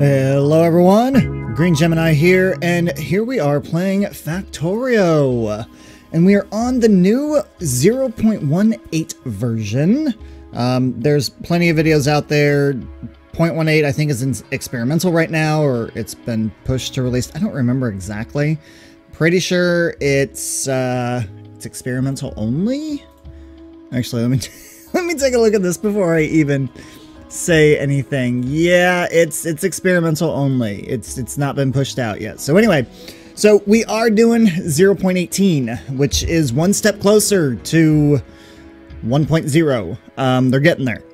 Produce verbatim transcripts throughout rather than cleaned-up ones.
Hello everyone, Green Gemini here, and here we are playing Factorio, and we are on the new zero point one eight version. Um, there's plenty of videos out there. zero point one eight I think is in experimental right now, or it's been pushed to release. I don't remember exactly. Pretty sure it's uh, it's experimental only. Actually, let me let me take a look at this before I even say anything. Yeah, it's it's experimental only. It's it's not been pushed out yet. So anyway, so we are doing zero point eighteen, which is one step closer to one point oh. Um, they're getting there.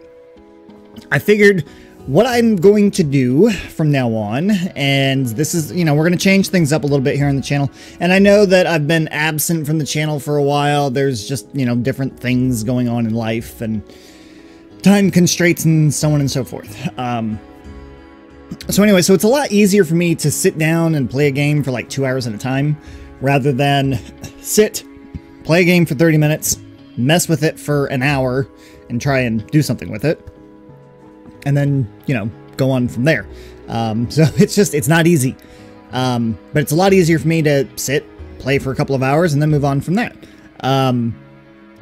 I figured what I'm going to do from now on, and this is, you know, we're going to change things up a little bit here on the channel. And I know that I've been absent from the channel for a while. There's just, you know, different things going on in life and time constraints and so on and so forth. Um, so anyway, so it's a lot easier for me to sit down and play a game for like two hours at a time rather than sit, play a game for thirty minutes, mess with it for an hour and try and do something with it, and then, you know, go on from there. Um, so it's just, it's not easy. Um, but it's a lot easier for me to sit, play for a couple of hours, and then move on from there. Um,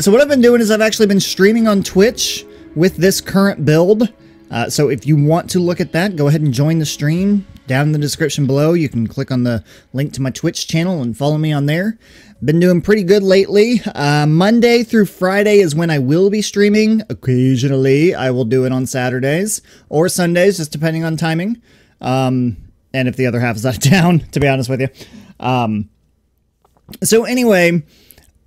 so what I've been doing is I've actually been streaming on Twitch with this current build. Uh, so if you want to look at that, go ahead and join the stream down in the description below. You can click on the link to my Twitch channel and follow me on there. Been doing pretty good lately. Uh, Monday through Friday is when I will be streaming. Occasionally, I will do it on Saturdays or Sundays, just depending on timing. Um, and if the other half is out of town, to be honest with you. Um, so anyway,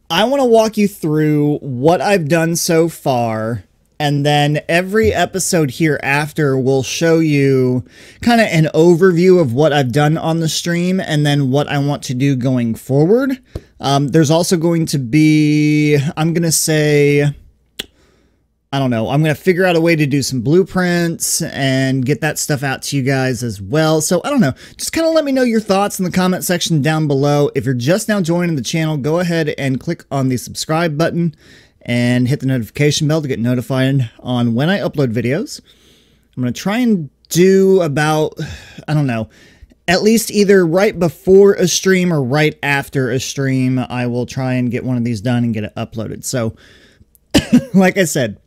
I want to walk you through what I've done so far. And then every episode hereafter will show you kind of an overview of what I've done on the stream and then what I want to do going forward. Um, there's also going to be, I'm going to say, I don't know, I'm going to figure out a way to do some blueprints and get that stuff out to you guys as well. So I don't know, just kind of let me know your thoughts in the comment section down below. If you're just now joining the channel, go ahead and click on the subscribe button and hit the notification bell to get notified on when I upload videos. I'm going to try and do about, I don't know, at least either right before a stream or right after a stream, I will try and get one of these done and get it uploaded. So, like I said,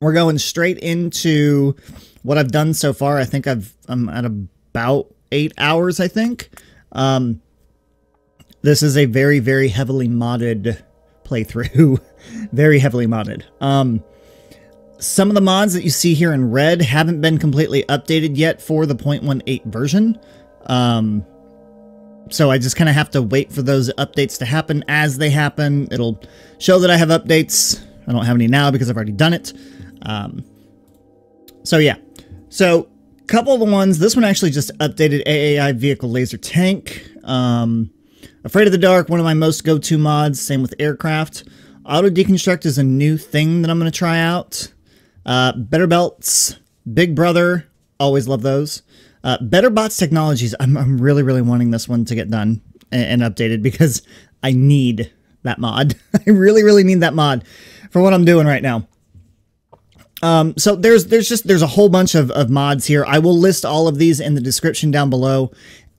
we're going straight into what I've done so far. I think I've, I'm at about eight hours, I think. Um, this is a very, very heavily modded playthrough. Very heavily modded. Um, some of the mods that you see here in red haven't been completely updated yet for the zero point one eight version. Um, so I just kind of have to wait for those updates to happen. As they happen, it'll show that I have updates. I don't have any now because I've already done it. Um, so yeah. So a couple of the ones, this one actually just updated A A I vehicle laser tank. Um, Afraid of the Dark, one of my most go-to mods. Same with Aircraft. Auto Deconstruct is a new thing that I'm going to try out. Uh, Better Belts, Big Brother, always love those. Uh, Better Bots Technologies, I'm, I'm really, really wanting this one to get done and, and updated because I need that mod. I really, really need that mod for what I'm doing right now. Um, so there's there's just there's a whole bunch of, of mods here. I will list all of these in the description down below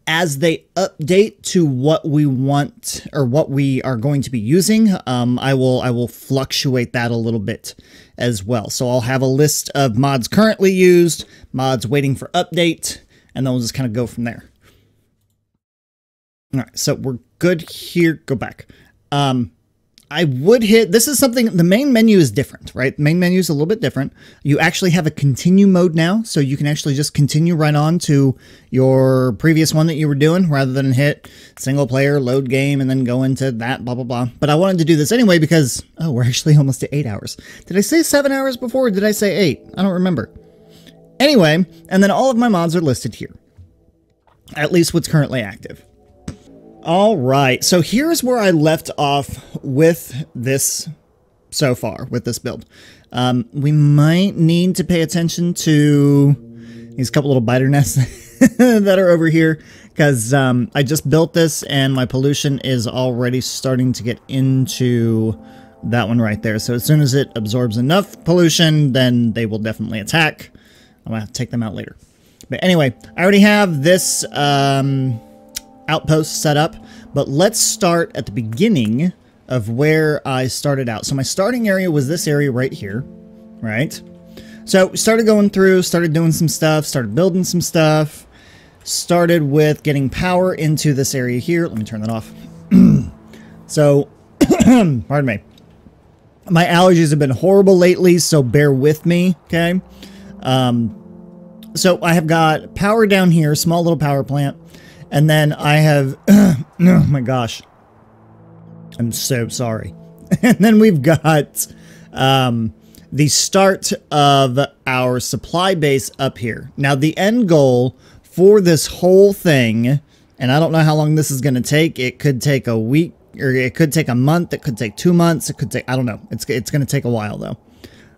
as they update to what we want or what we are going to be using. um, I will I will fluctuate that a little bit as well. So I'll have a list of mods currently used, mods waiting for update, and then we'll just kind of go from there. All right, so we're good here. Go back. Um, I would hit, this is something, the main menu is different, right? The main menu is a little bit different. You actually have a continue mode now, so you can actually just continue right on to your previous one that you were doing rather than hit single player, load game, and then go into that, blah, blah, blah. But I wanted to do this anyway because, oh, we're actually almost to eight hours. Did I say seven hours before or did I say eight? I don't remember. Anyway, and then all of my mods are listed here, at least what's currently active. All right, so here's where I left off with this so far, with this build. Um, we might need to pay attention to these couple little biter nests that are over here because um, I just built this and my pollution is already starting to get into that one right there. So as soon as it absorbs enough pollution, then they will definitely attack. I'm gonna have to take them out later. But anyway, I already have this um, outpost set up, but let's start at the beginning of where I started out. So my starting area was this area right here, right? So we started going through, started doing some stuff, started building some stuff, started with getting power into this area here. Let me turn that off. So, pardon me. My allergies have been horrible lately, so bear with me, okay? Um, so I have got power down here, small little power plant, and then I have, oh my gosh, I'm so sorry. And then we've got um, the start of our supply base up here. Now the end goal for this whole thing, and I don't know how long this is going to take. It could take a week, or it could take a month. It could take two months. It could take, I don't know. It's, it's going to take a while though.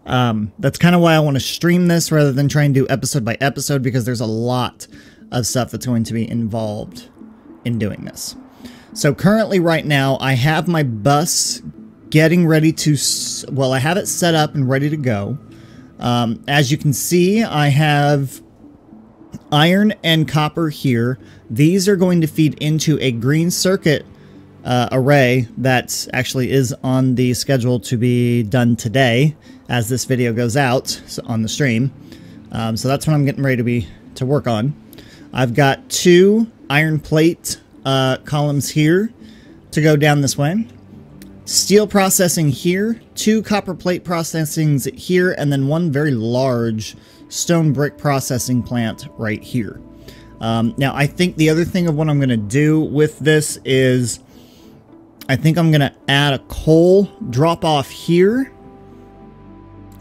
Um, that's kind of why I want to stream this rather than try and do episode by episode, because there's a lot of stuff that's going to be involved in doing this. So currently right now I have my bus getting ready to, well, I have it set up and ready to go. Um, as you can see, I have iron and copper here. These are going to feed into a green circuit uh, array that actually is on the schedule to be done today as this video goes out on the stream. Um, so that's what I'm getting ready to be to work on. I've got two iron plate uh, columns here to go down this way. Steel processing here, two copper plate processings here, and then one very large stone brick processing plant right here. Um, now I think the other thing of what I'm gonna do with this is, I think I'm gonna add a coal drop off here,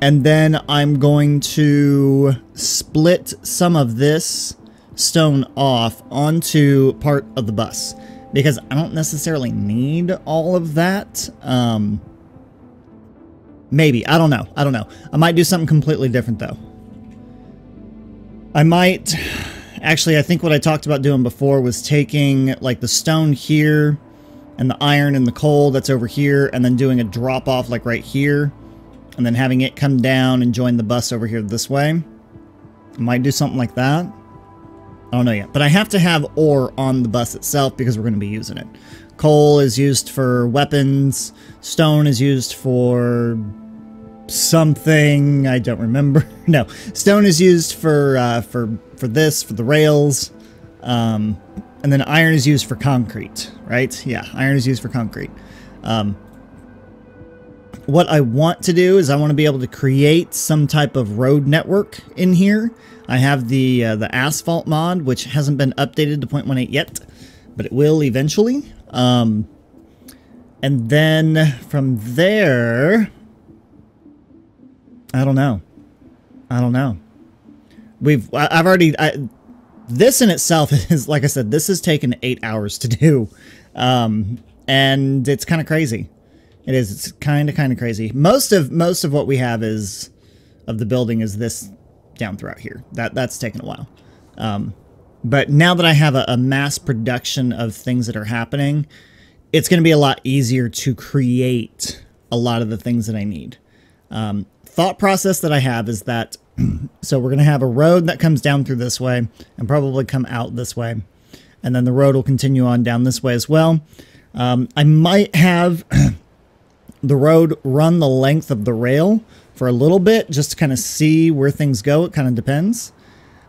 and then I'm going to split some of this stone off onto part of the bus, because I don't necessarily need all of that. Um, maybe, I don't know, I don't know. I might do something completely different though. I might, actually I think what I talked about doing before was taking like the stone here and the iron and the coal that's over here, and then doing a drop off like right here, and then having it come down and join the bus over here this way. I might do something like that. I don't know yet, but I have to have ore on the bus itself because we're going to be using it. Coal is used for weapons. Stone is used for something. I don't remember. No, stone is used for, uh, for, for this, for the rails. Um, and then iron is used for concrete, right? Yeah. Iron is used for concrete. Um, What I want to do is I want to be able to create some type of road network in here. I have the uh, the asphalt mod, which hasn't been updated to zero point one eight yet, but it will eventually. Um, and then from there, I don't know. I don't know. We've I've already I, this in itself is, like I said, this has taken eight hours to do, um, and it's kind of crazy. It is. It's kind of, kind of crazy. Most of most of what we have is of the building is this down throughout here. That that's taken a while. Um, but now that I have a, a mass production of things that are happening, it's going to be a lot easier to create a lot of the things that I need. Um, thought process that I have is that, so we're going to have a road that comes down through this way and probably come out this way. And then the road will continue on down this way as well. Um, I might have the road run the length of the rail for a little bit just to kind of see where things go. It kind of depends.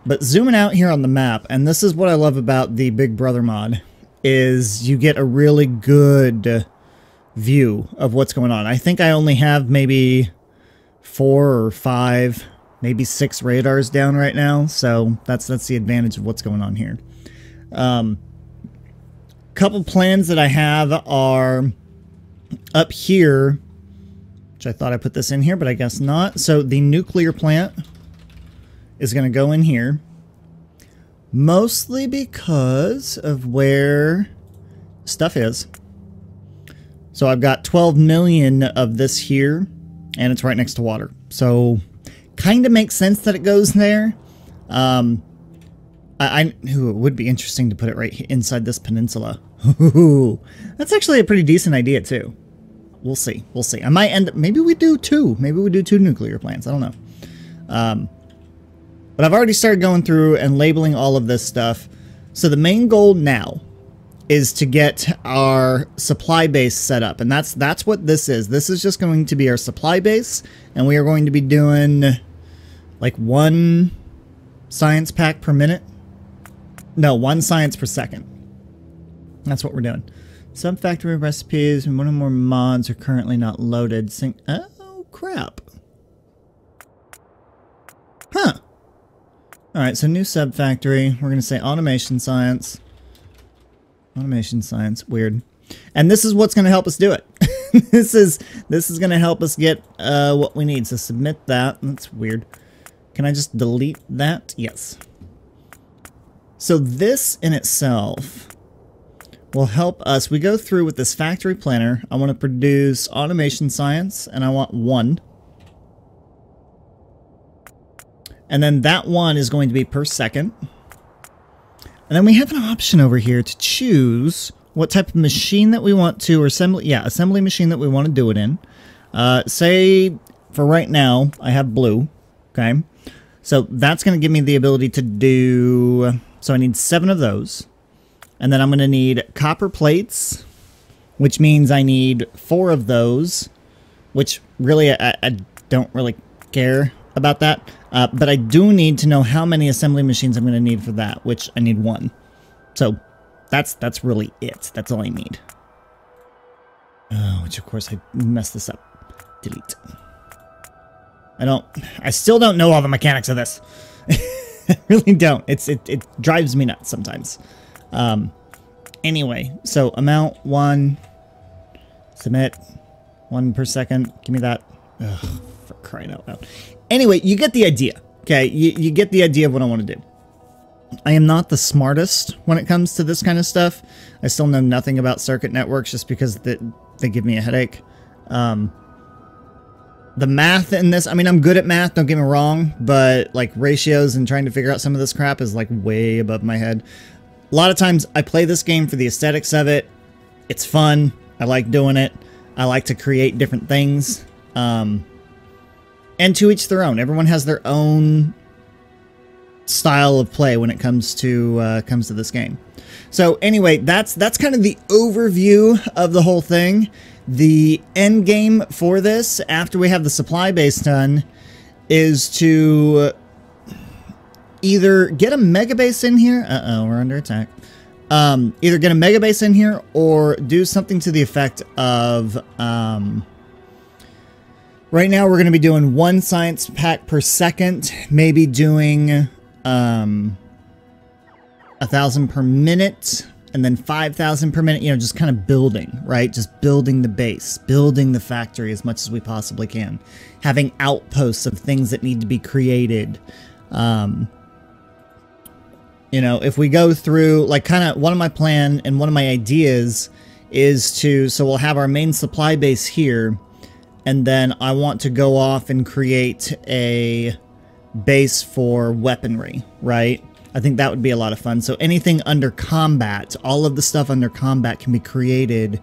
But zooming out here on the map, and this is what I love about the Big Brother mod, is you get a really good view of what's going on. I think I only have maybe four or five, maybe six radars down right now. So that's that's the advantage of what's going on here. Um, couple plans that I have are up here, which I thought I put this in here, but I guess not. So the nuclear plant is going to go in here, mostly because of where stuff is. So I've got twelve million of this here, and it's right next to water. So kind of makes sense that it goes there. Um, I, I ooh, it would be interesting to put it right inside this peninsula. Ooh, that's actually a pretty decent idea too. We'll see. We'll see. I might end up, maybe we do two. Maybe we do two nuclear plants. I don't know. Um, But I've already started going through and labeling all of this stuff. So the main goal now is to get our supply base set up. And that's that's what this is. This is just going to be our supply base. And we are going to be doing like one science pack per minute. No, one science per second. That's what we're doing. Some factory recipes and one or more mods are currently not loaded. Sing oh, crap. Huh. Alright, so new sub factory. We're going to say automation science. Automation science. Weird. And this is what's going to help us do it. This is this is going to help us get uh, what we need. So submit that. That's weird. Can I just delete that? Yes. So this in itself will help us. We go through with this factory planner. I want to produce automation science, and I want one. And then that one is going to be per second. And then we have an option over here to choose what type of machine that we want to, or assembly, yeah, assembly machine that we want to do it in. Uh, say, for right now, I have blue, okay? So that's going to give me the ability to do, so I need seven of those. And then I'm going to need copper plates, which means I need four of those, which really, I, I don't really care about that. Uh, but I do need to know how many assembly machines I'm going to need for that, which I need one. So that's that's really it. That's all I need. Oh, which, of course, I messed this up. Delete. I don't... I still don't know all the mechanics of this. I really don't. It's it, it drives me nuts sometimes. Um, anyway, so amount one. Submit. One per second. Give me that. Ugh, for crying out loud. Anyway, you get the idea, okay? You, you get the idea of what I want to do. I am not the smartest when it comes to this kind of stuff. I still know nothing about circuit networks just because they, they give me a headache. Um, the math in this, I mean, I'm good at math, don't get me wrong, but like ratios and trying to figure out some of this crap is like way above my head. A lot of times I play this game for the aesthetics of it. It's fun. I like doing it. I like to create different things. Um... And to each their own. Everyone has their own style of play when it comes to uh, comes to this game. So anyway, that's that's kind of the overview of the whole thing. The end game for this, after we have the supply base done, is to either get a mega base in here. Uh oh, we're under attack. Um, either get a mega base in here or do something to the effect of. Um, Right now, we're going to be doing one science pack per second, maybe doing um, one thousand per minute, and then five thousand per minute, you know, just kind of building, right? Just building the base, building the factory as much as we possibly can, having outposts of things that need to be created. Um, you know, if we go through, like kind of one of my plan and one of my ideas is to, so we'll have our main supply base here. And then I want to go off and create a base for weaponry, right? I think that would be a lot of fun. So anything under combat, all of the stuff under combat can be created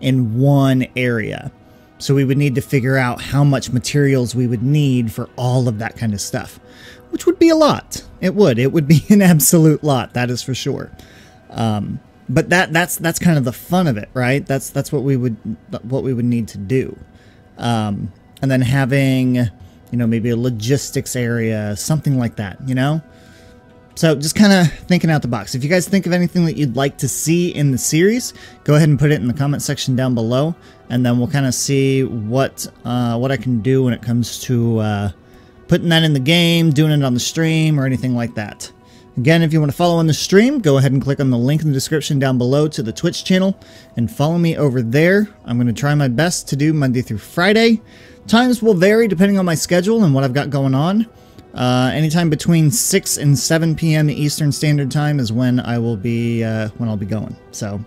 in one area. So we would need to figure out how much materials we would need for all of that kind of stuff, which would be a lot. It would. It would be an absolute lot. That is for sure. Um, but that that's that's kind of the fun of it, right? That's that's what we would what we would need to do. Um, and then having, you know, maybe a logistics area, something like that, you know? So just kind of thinking out the box. If you guys think of anything that you'd like to see in the series, go ahead and put it in the comment section down below. And then we'll kind of see what, uh, what I can do when it comes to, uh, putting that in the game, doing it on the stream or anything like that. Again, if you want to follow on the stream, go ahead and click on the link in the description down below to the Twitch channel and follow me over there. I'm going to try my best to do Monday through Friday. Times will vary depending on my schedule and what I've got going on. Uh, anytime between six and seven P M Eastern Standard Time is when I will be uh, when I'll be going. So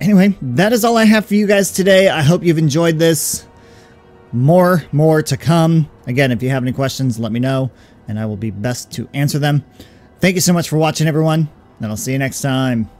anyway, that is all I have for you guys today. I hope you've enjoyed this. More, more to come. Again, if you have any questions, let me know and I will be best to answer them. Thank you so much for watching, everyone, and I'll see you next time.